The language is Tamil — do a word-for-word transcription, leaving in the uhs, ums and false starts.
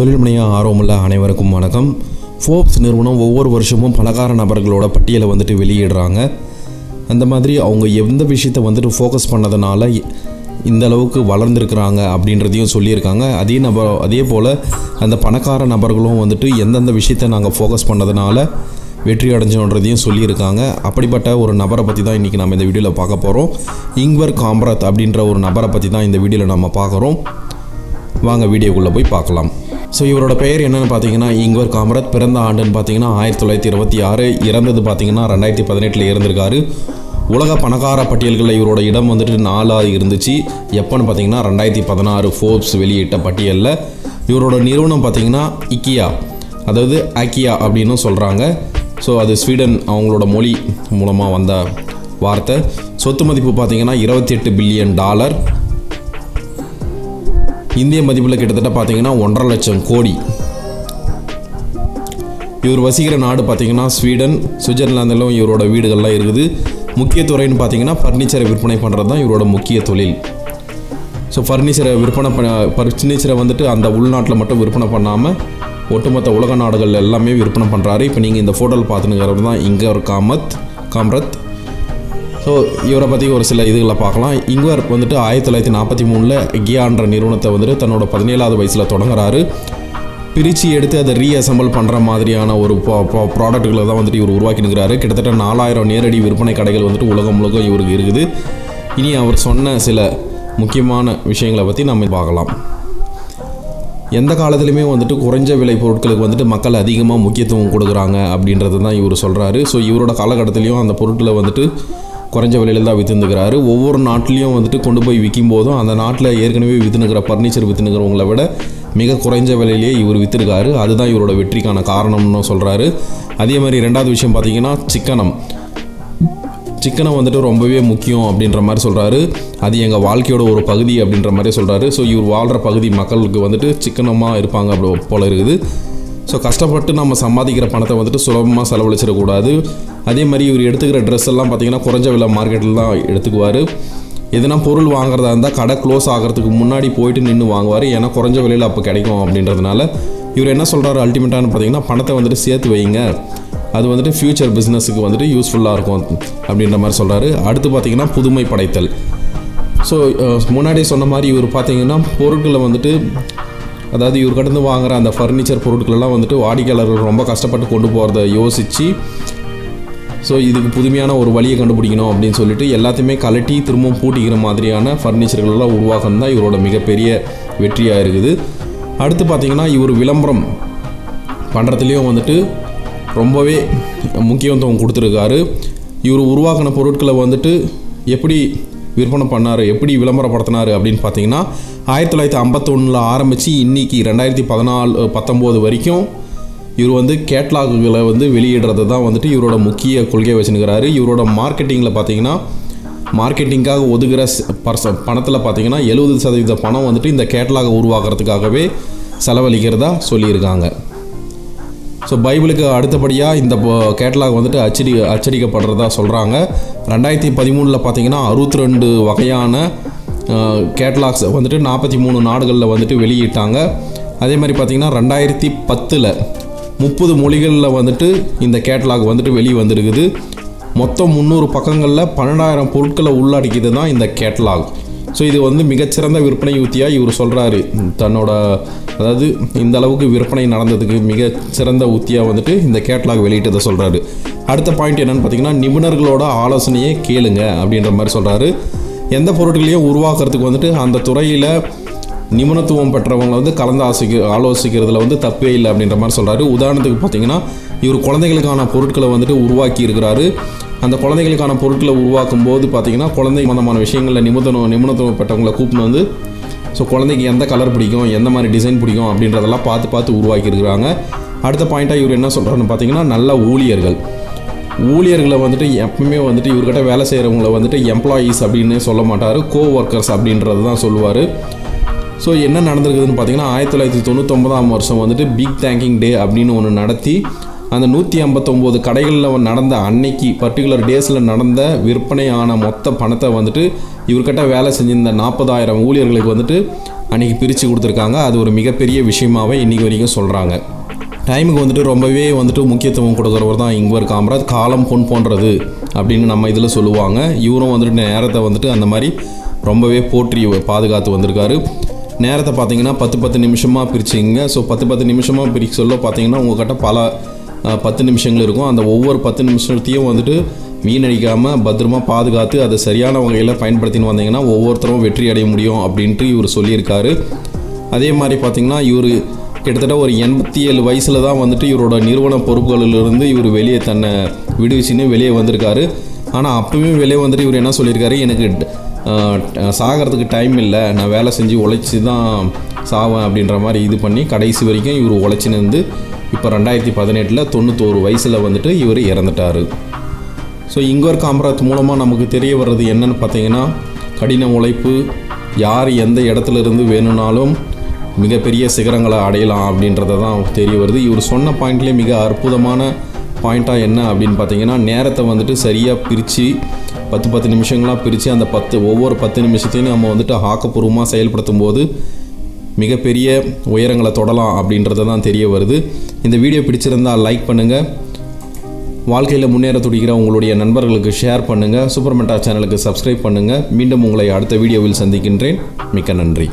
தொழில் முனைய ஆர்வமுள்ள அனைவருக்கும் வணக்கம். ஃபோர்ப்ஸ் நிறுவனம் ஒவ்வொரு வருஷமும் பணக்கார நபர்களோட பட்டியலை வந்துட்டு வெளியிடுறாங்க. அந்த மாதிரி அவங்க எந்த விஷயத்தை வந்துட்டு ஃபோக்கஸ் பண்ணதுனால இந்த அளவுக்கு வளர்ந்துருக்கிறாங்க அப்படின்றதையும் சொல்லியிருக்காங்க. அதே நபர் அதே போல் அந்த பணக்கார நபர்களும் வந்துட்டு எந்தெந்த விஷயத்தை நாங்கள் ஃபோக்கஸ் பண்ணதுனால வெற்றி அடைஞ்சோன்றதையும் சொல்லியிருக்காங்க. அப்படிப்பட்ட ஒரு நபரை பற்றி தான் இன்றைக்கி நம்ம இந்த வீடியோவில் பார்க்க போகிறோம். இங்வர் காம்ராத் அப்படின்ற ஒரு நபரை பற்றி தான் இந்த வீடியோவில் நம்ம பார்க்குறோம். வாங்க வீடியோக்குள்ளே போய் பார்க்கலாம். ஸோ இவரோட பெயர் என்னென்னு பார்த்தீங்கன்னா இங்வர் காம்ராத். பிறந்த ஆண்டுன்னு பார்த்தீங்கன்னா ஆயிரத்தி தொள்ளாயிரத்தி இருபத்தி ஆறு இறந்தது பார்த்தீங்கன்னா ரெண்டாயிரத்தி பதினெட்டில் இறந்திருக்காரு. உலக பணக்கார பட்டியல்களில் இவரோட இடம் வந்துட்டு நாலாக இருந்துச்சு. எப்போன்னு பார்த்தீங்கன்னா ரெண்டாயிரத்தி பதினாறு ஃபோர்ப்ஸ் வெளியிட்ட பட்டியலில். இவரோட நிறுவனம் பார்த்தீங்கன்னா இக்கியா, அதாவது ஆக்கியா அப்படின்னு சொல்கிறாங்க. ஸோ அது ஸ்வீடன் அவங்களோட மொழி மூலமாக வந்த வார்த்தை. சொத்து மதிப்பு பார்த்தீங்கன்னா இருபத்தி எட்டு பில்லியன் டாலர் இந்திய மதிப்பில் கிட்டத்தட்ட பார்த்தீங்கன்னா ஒன்றரை லட்சம் கோடி. இவர் வசிக்கிற நாடு பார்த்தீங்கன்னா ஸ்வீடன். சுவிட்சர்லாந்திலும் இவரோட வீடுகள்லாம் இருக்குது. முக்கிய துறைன்னு பார்த்தீங்கன்னா ஃபர்னிச்சரை விற்பனை பண்ணுறது தான் இவரோட முக்கிய தொழில். ஸோ ஃபர்னிச்சரை விற்பனை பண்ண ஃபர்னிச்சரை வந்துட்டு அந்த உள்நாட்டில் மட்டும் விற்பனை பண்ணாமல் ஒட்டுமொத்த உலக நாடுகள் எல்லாமே விற்பனை பண்ணுறாரு. இப்போ நீங்கள் இந்த ஃபோட்டோவில் பார்த்துனுங்கிறது தான் இங்வர் காம்ராத் காம்ராத் ஸோ இவரை பற்றி ஒரு சில இதுகளை பார்க்கலாம். இங்வர் வந்துட்டு ஆயிரத்தி தொள்ளாயிரத்தி நாற்பத்தி மூணில் கியான்ற நிறுவனத்தை வந்துட்டு தன்னோட பதினேழாவது வயசில் தொடங்குறாரு. பிரித்து எடுத்து அதை ரீஅசம்பிள் பண்ணுற மாதிரியான ஒரு ப்ராடக்ட்களை தான் வந்துட்டு இவர் உருவாக்கினுக்கிறாரு. கிட்டத்தட்ட நாலாயிரம் நேரடி விற்பனை கடைகள் வந்துட்டு உலகம் முழுக்க இவருக்கு இருக்குது. இனி அவர் சொன்ன சில முக்கியமான விஷயங்களை பற்றி நம்ம பார்க்கலாம். எந்த காலத்துலையுமே வந்துட்டு குறைஞ்ச விலை பொருட்களுக்கு வந்துட்டு மக்கள் அதிகமாக முக்கியத்துவம் கொடுக்குறாங்க அப்படின்றது தான் இவர் சொல்கிறாரு. ஸோ இவரோட காலகட்டத்திலையும் அந்த பொருட்களை வந்துட்டு குறைஞ்ச விலையில் தான் விற்றுந்துக்கிறாரு. ஒவ்வொரு நாட்டிலையும் வந்துட்டு கொண்டு போய் விற்கும் போதும் அந்த நாட்டில் ஏற்கனவே விற்றுனுக்கிற ஃபர்னிச்சர் விற்றுனுக்கிறவங்கள விட மிக குறைஞ்ச விலையிலேயே இவர் விற்றுருக்காரு. அதுதான் இவரோட வெற்றிக்கான காரணம்னு சொல்கிறாரு. அதே மாதிரி ரெண்டாவது விஷயம் பார்த்திங்கன்னா சிக்கனம் சிக்கனம் வந்துட்டு ரொம்பவே முக்கியம் அப்படின்ற மாதிரி சொல்கிறாரு. அது எங்கள் வாழ்க்கையோட ஒரு பகுதி அப்படின்ற மாதிரி சொல்கிறாரு. ஸோ இவர் வாழ்கிற பகுதி மக்களுக்கு வந்துட்டு சிக்கனமாக இருப்பாங்க அப்படி போல் இருக்குது. ஸோ கஷ்டப்பட்டு நம்ம சம்பாதிக்கிற பணத்தை வந்துட்டு சுலபமாக செலவழிச்சிடக்கூடாது. அதே மாதிரி இவர் எடுத்துக்கிற ட்ரெஸ் எல்லாம் பார்த்திங்கன்னா குறைஞ்ச விலை மார்க்கெட்டில் தான் எடுத்துக்குவார். எதுனா பொருள் வாங்குறதா இருந்தால் கடை க்ளோஸ் ஆகிறதுக்கு முன்னாடி போயிட்டு நின்று வாங்குவார். ஏன்னா குறைஞ்ச விலையில் அப்போ கிடைக்கும் அப்படின்றதுனால. இவர் என்ன சொல்கிறாரு அல்டிமேட்டானு பார்த்திங்கன்னா பணத்தை வந்துட்டு சேர்த்து வைங்க, அது வந்துட்டு ஃப்யூச்சர் பிஸ்னஸுக்கு வந்துட்டு யூஸ்ஃபுல்லாக இருக்கும் அப்படின்ற மாதிரி சொல்கிறாரு. அடுத்து பார்த்திங்கன்னா புதுமை படைத்தல். ஸோ முன்னாடி சொன்ன மாதிரி இவர் பார்த்திங்கன்னா பொருட்களை வந்துட்டு அதாவது இவர் கடந்து வாங்குகிற அந்த ஃபர்னிச்சர் பொருட்களெல்லாம் வந்துட்டு வாடிக்கையாளர்கள் ரொம்ப கஷ்டப்பட்டு கொண்டு போகிறத யோசித்து ஸோ இதுக்கு புதுமையான ஒரு வழியை கண்டுபிடிக்கணும் அப்படின்னு சொல்லிட்டு எல்லாத்தையுமே கலட்டி திரும்பவும் பூட்டிக்கிற மாதிரியான ஃபர்னிச்சர்களெல்லாம் உருவாக்கணும் தான் இவரோட மிகப்பெரிய வெற்றியாக இருக்குது. அடுத்து பார்த்திங்கன்னா இவர் விளம்பரம் பண்ணுறதுலேயும் வந்துட்டு ரொம்பவே முக்கியத்துவம் கொடுத்துருக்காரு. இவர் உருவாக்கின பொருட்களை வந்துட்டு எப்படி விற்பனை பண்ணார், எப்படி விளம்பரப்படுத்தினார் அப்படின்னு பார்த்தீங்கன்னா ஆயிரத்தி தொள்ளாயிரத்தி ஐம்பத்தொன்னில் ஆரம்பித்து இன்றைக்கி ரெண்டாயிரத்தி பதினாலு பத்தொம்போது வரைக்கும் இவர் வந்து கேட்லாகுகளை வந்து வெளியிடுறது தான் வந்துட்டு இவரோட முக்கிய கொள்கையை வச்சுருக்கிறாரு. இவரோட மார்க்கெட்டிங்கில் பார்த்தீங்கன்னா மார்க்கெட்டிங்காக ஒதுக்குற பர்ச பணத்தில் பார்த்தீங்கன்னா எழுபது சதவீத பணம் வந்துட்டு இந்த கேட்லாகை உருவாக்குறதுக்காகவே செலவழிக்கிறதா சொல்லியிருக்காங்க. ஸோ பைபிளுக்கு அடுத்தபடியாக இந்த கேட்லாக் வந்துட்டு அச்சடி அச்சடிக்கப்படுறதா சொல்கிறாங்க. ரெண்டாயிரத்தி பதிமூணில் பார்த்தீங்கன்னா அறுபத்தி ரெண்டு வகையான கேட்லாக்ஸ் வந்துட்டு நாற்பத்தி மூணு நாடுகளில் வந்துட்டு வெளியிட்டாங்க. அதே மாதிரி பார்த்திங்கன்னா ரெண்டாயிரத்தி பத்தில் முப்பது மொழிகளில் வந்துட்டு இந்த கேட்லாக் வந்துட்டு வெளியே வந்திருக்குது. மொத்தம் முந்நூறு பக்கங்களில் பன்னெண்டாயிரம் பொருட்களை உள்ளடக்கிது தான் இந்த கேட்லாக். ஸோ இது வந்து மிகச்சிறந்த விற்பனை உத்தியாக இவர் சொல்கிறாரு. தன்னோட அதாவது இந்த அளவுக்கு விற்பனை நடந்ததுக்கு மிகச்சிறந்த உத்தியாக வந்துட்டு இந்த கேட்லாக் வெளியிட்டதை சொல்கிறாரு. அடுத்த பாயிண்ட் என்னென்னு பார்த்தீங்கன்னா நிபுணர்களோட ஆலோசனையே கேளுங்க அப்படின்ற மாதிரி சொல்கிறாரு. எந்த பொருட்களையும் உருவாக்குறதுக்கு வந்துட்டு அந்த துறையில் நிபுணத்துவம் பெற்றவங்களை வந்து கலந்து ஆசிக்க ஆலோசிக்கிறதுல வந்து தப்பே இல்லை அப்படின்ற மாதிரி சொல்கிறாரு. உதாரணத்துக்கு பார்த்தீங்கன்னா இவர் குழந்தைகளுக்கான பொருட்களை வந்துட்டு உருவாக்கி இருக்கிறாரு. அந்த குழந்தைகளுக்கான பொருட்களை உருவாக்கும் போது பார்த்திங்கன்னா குழந்தை சம்பந்தமான விஷயங்களில் நிபுணத்துவம் நிபுணத்துவம் பெற்றவங்களை கூப்பிட்டு வந்து ஸோ குழந்தைக்கு எந்த கலர் பிடிக்கும், எந்த மாதிரி டிசைன் பிடிக்கும் அப்படின்றதெல்லாம் பார்த்து பார்த்து உருவாக்கியிருக்கிறாங்க. அடுத்த பாயிண்ட்டாக இவர் என்ன சொல்கிறாருன்னு பார்த்திங்கன்னா நல்ல ஊழியர்கள் ஊழியர்களை வந்துட்டு எப்பவுமே வந்துட்டு இவர்கிட்ட வேலை செய்கிறவங்கள வந்துட்டு எம்ப்ளாயீஸ் அப்படின்னு சொல்ல மாட்டார், கோ ஒர்க்கர்ஸ் அப்படின்றது தான் சொல்லுவார். ஸோ என்ன நடந்திருக்குதுன்னு பார்த்திங்கன்னா ஆயிரத்தி தொள்ளாயிரத்தி தொண்ணூத்தொம்பதாம் வருஷம் வந்துட்டு பிக் தேங்கிங் டே அப்படின்னு ஒன்று நடத்தி அந்த நூற்றி ஐம்பத்தொம்போது கடைகளில் நடந்த அன்னைக்கு பர்டிகுலர் டேஸில் நடந்த விற்பனையான மொத்த பணத்தை வந்துட்டு இவர்கிட்ட வேலை செஞ்சிருந்த நாற்பதாயிரம் ஊழியர்களுக்கு வந்துட்டு அன்றைக்கி பிரித்து கொடுத்துருக்காங்க. அது ஒரு மிகப்பெரிய விஷயமாகவே இன்றைக்கி வரைக்கும் சொல்கிறாங்க. டைமுக்கு வந்துட்டு ரொம்பவே வந்துட்டு முக்கியத்துவம் கொடுக்குறவர் தான் இங்வர் காமராஜ். காலம் பொன் போன்றது அப்படின்னு நம்ம இதில் சொல்லுவாங்க. இவரும் வந்துட்டு நேரத்தை வந்துட்டு அந்த மாதிரி ரொம்பவே போற்றி பாதுகாத்து வந்திருக்காரு. நேரத்தை பார்த்திங்கன்னா பத்து பத்து நிமிஷமாக பிரிச்சுங்க. ஸோ பத்து பத்து நிமிஷமாக பிரிக்க சொல்ல பார்த்திங்கன்னா உங்கள்கிட்ட பல பத்து நிமிஷங்கள் இருக்கும். அந்த ஒவ்வொரு பத்து நிமிஷத்தையும் வந்துட்டு வீணடிக்காமல் பத்திரமா பாதுகாத்து அதை சரியான வகையில் பயன்படுத்தின்னு வந்தீங்கன்னா ஒவ்வொருத்தரும் வெற்றி அடைய முடியும் அப்படின்ட்டு இவர் சொல்லியிருக்காரு. அதே மாதிரி பார்த்திங்கன்னா இவர் கிட்டத்தட்ட ஒரு எண்பத்தி ஏழு வயசில் தான் வந்துட்டு இவரோட நிறுவன பொறுப்புகளிலிருந்து இவர் வெளியே தன்னை விடுவிச்சுன்னு வெளியே வந்திருக்காரு. ஆனால் அப்போவே வெளியே வந்துட்டு இவர் என்ன சொல்லியிருக்காரு, எனக்கு சாகிறதுக்கு டைம் இல்லை, நான் வேலை செஞ்சு உழைச்சி தான் சாவேன் அப்படின்ற மாதிரி இது பண்ணி கடைசி வரைக்கும் இவர் உழைச்சின்னு இருந்து இப்போ ரெண்டாயிரத்தி பதினெட்டில் தொண்ணூத்தோரு வயசில் வந்துட்டு இவர் இறந்துட்டார். ஸோ இங்கவர் காமராஜ் மூலமாக நமக்கு தெரிய வர்றது என்னன்னு பார்த்திங்கன்னா, கடின உழைப்பு யார் எந்த இடத்துலேருந்து வேணும்னாலும் மிகப்பெரிய சிகரங்களை அடையலாம் அப்படின்றத தான் தெரிய வருது. இவர் சொன்ன பாயிண்ட்லேயே மிக அற்புதமான பாயிண்ட்டாக என்ன அப்படின்னு பார்த்திங்கன்னா, நேரத்தை வந்துட்டு சரியாக பிரித்து பத்து பத்து நிமிஷங்களாக பிரித்து அந்த பத்து ஒவ்வொரு பத்து நிமிஷத்தையும் நம்ம வந்துட்டு ஆக்கப்பூர்வமாக செயல்படுத்தும் போது மிகப்பெரிய உயரங்களை தொடலாம் அப்படின்றத தான் தெரிய வருது. இந்த வீடியோ பிடிச்சிருந்தால் லைக் பண்ணுங்கள். வாழ்க்கையில் முன்னேற துடிக்கிற உங்களுடைய நண்பர்களுக்கு ஷேர் பண்ணுங்கள். சூப்பர் மென்டார் சேனலுக்கு சப்ஸ்கிரைப் பண்ணுங்கள். மீண்டும் உங்களை அடுத்த வீடியோவில் சந்திக்கின்றேன். மிக்க நன்றி.